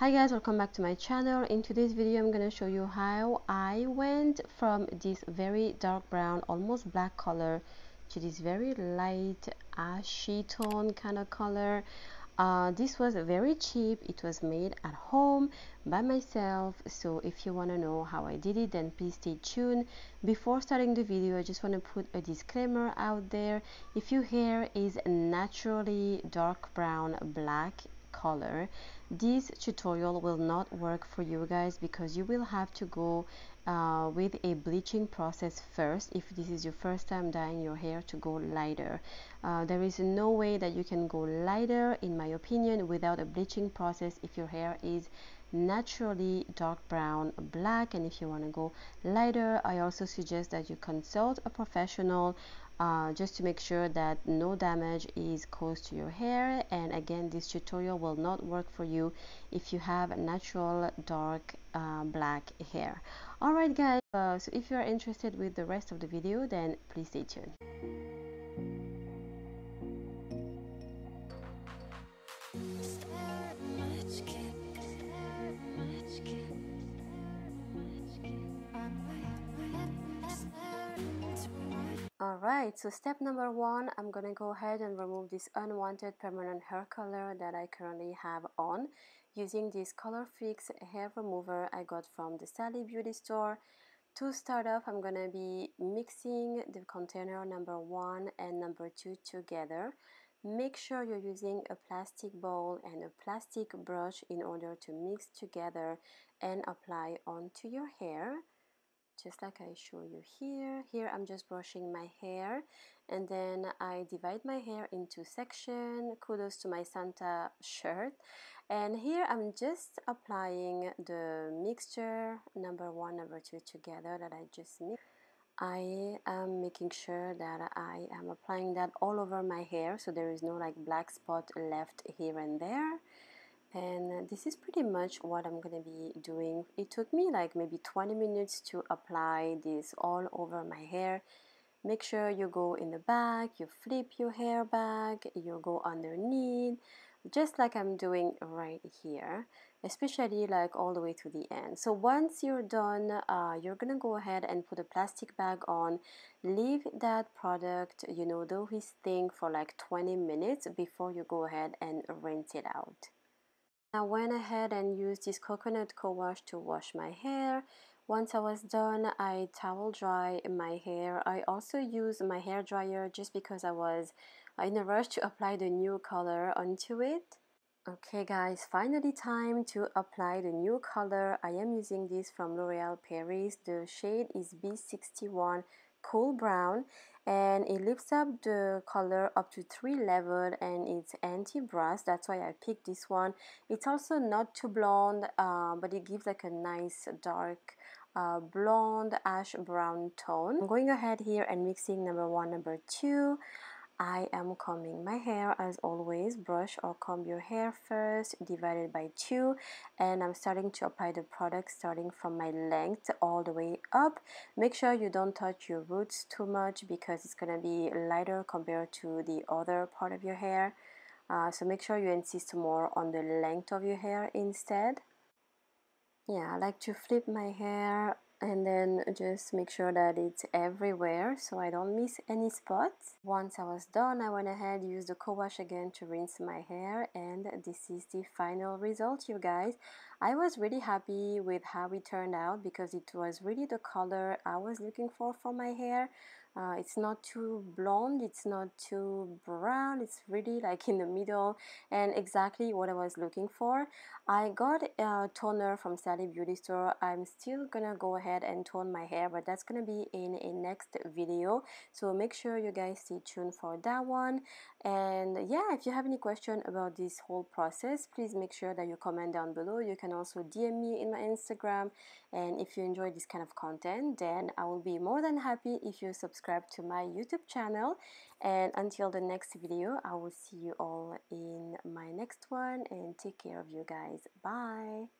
Hi guys, welcome back to my channel. In today's video I'm gonna show you how I went from this very dark brown, almost black color to this very light ashy tone kind of color. This was very cheap. It was made at home by myself, so if you want to know how I did it, then please stay tuned. Before starting the video, I just want to put a disclaimer out there. If your hair is naturally dark brown black color, this tutorial will not work for you guys because you will have to go with a bleaching process first if this is your first time dyeing your hair to go lighter. There is no way that you can go lighter, in my opinion, without a bleaching process if your hair is naturally dark brown black. And if you want to go lighter, I also suggest that you consult a professional just to make sure that no damage is caused to your hair. And again, this tutorial will not work for you if you have natural dark black hair. All right guys, so if you are interested with the rest of the video, then please stay tuned. Alright, so step number one, I'm gonna go ahead and remove this unwanted permanent hair color that I currently have on using this ColorFix hair remover I got from the Sally Beauty store. To start off, I'm gonna be mixing the container number one and number two together. Make sure you're using a plastic bowl and a plastic brush in order to mix together and apply onto your hair, just like I show you here. Here I'm just brushing my hair, and then I divide my hair into sections. Kudos to my Santa shirt. And here I'm just applying the mixture number one, number two together that I just mixed. I am making sure that I am applying that all over my hair, so there is no like black spot left here and there. And this is pretty much what I'm gonna be doing. It took me like maybe 20 minutes to apply this all over my hair. Make sure you go in the back, you flip your hair back, you go underneath, just like I'm doing right here, especially like all the way to the end. So once you're done, you're gonna go ahead and put a plastic bag on. Leave that product, you know, do his thing for like 20 minutes before you go ahead and rinse it out. I went ahead and used this coconut co-wash to wash my hair. Once I was done, I towel dry my hair. I also used my hair dryer just because I was in a rush to apply the new color onto it. Okay guys, finally time to apply the new color. I am using this from L'Oreal Paris. The shade is B61 Cool Brown, and it lifts up the color up to 3 levels, and it's anti-brass. That's why I picked this one. It's also not too blonde, but it gives like a nice dark blonde ash brown tone. I'm going ahead here and mixing number one, number two. I am combing my hair as always. Brush or comb your hair first, divided by two, and I'm starting to apply the product starting from my length all the way up. Make sure you don't touch your roots too much because it's gonna be lighter compared to the other part of your hair. So make sure you insist more on the length of your hair instead. Yeah, I like to flip my hair and then just make sure that it's everywhere so I don't miss any spots. Once I was done, I went ahead, used the co-wash again to rinse my hair, and this is the final result, you guys. I was really happy with how it turned out because it was really the color I was looking for my hair. It's not too blonde, it's not too brown, it's really like in the middle and exactly what I was looking for. I got a toner from Sally Beauty store. I'm still gonna go ahead and tone my hair, but that's gonna be in a next video, so make sure you guys stay tuned for that one. And yeah, if you have any question about this whole process, please make sure that you comment down below. You can also DM me in my Instagram, and if you enjoy this kind of content, then I will be more than happy if you subscribe to my YouTube channel. And until the next video, I will see you all in my next one, and take care of you guys. Bye.